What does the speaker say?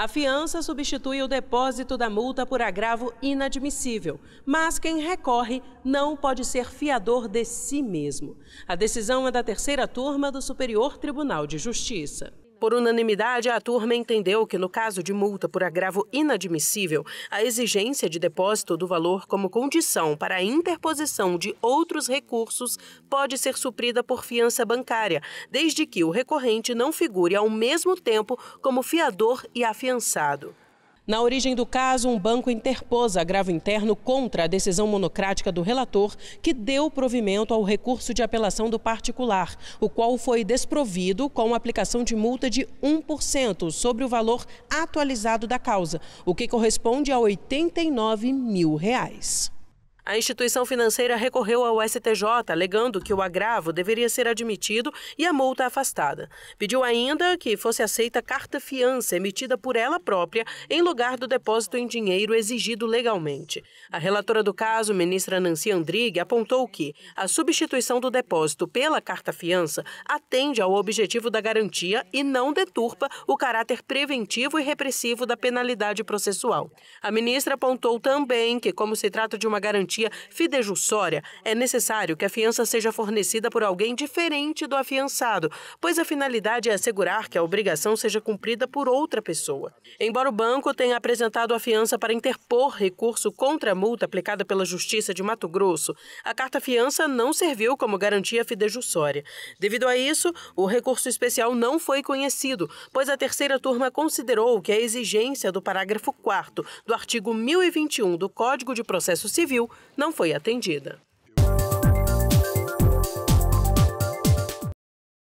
A fiança substitui o depósito da multa por agravo inadmissível, mas quem recorre não pode ser fiador de si mesmo. A decisão é da terceira turma do Superior Tribunal de Justiça. Por unanimidade, a turma entendeu que, no caso de multa por agravo inadmissível, a exigência de depósito do valor como condição para a interposição de outros recursos pode ser suprida por fiança bancária, desde que o recorrente não figure ao mesmo tempo como fiador e afiançado. Na origem do caso, um banco interpôs agravo interno contra a decisão monocrática do relator, que deu provimento ao recurso de apelação do particular, o qual foi desprovido com aplicação de multa de 1% sobre o valor atualizado da causa, o que corresponde a R$ 89 mil. A instituição financeira recorreu ao STJ, alegando que o agravo deveria ser admitido e a multa afastada. Pediu ainda que fosse aceita carta-fiança emitida por ela própria em lugar do depósito em dinheiro exigido legalmente. A relatora do caso, ministra Nancy Andrighi, apontou que a substituição do depósito pela carta-fiança atende ao objetivo da garantia e não deturpa o caráter preventivo e repressivo da penalidade processual. A ministra apontou também que, como se trata de uma garantia fidejussória, é necessário que a fiança seja fornecida por alguém diferente do afiançado, pois a finalidade é assegurar que a obrigação seja cumprida por outra pessoa. Embora o banco tenha apresentado a fiança para interpor recurso contra a multa aplicada pela Justiça de Mato Grosso, a carta-fiança não serviu como garantia fidejussória. Devido a isso, o recurso especial não foi conhecido, pois a terceira turma considerou que a exigência do parágrafo 4º do artigo 1021 do Código de Processo Civil não foi atendida.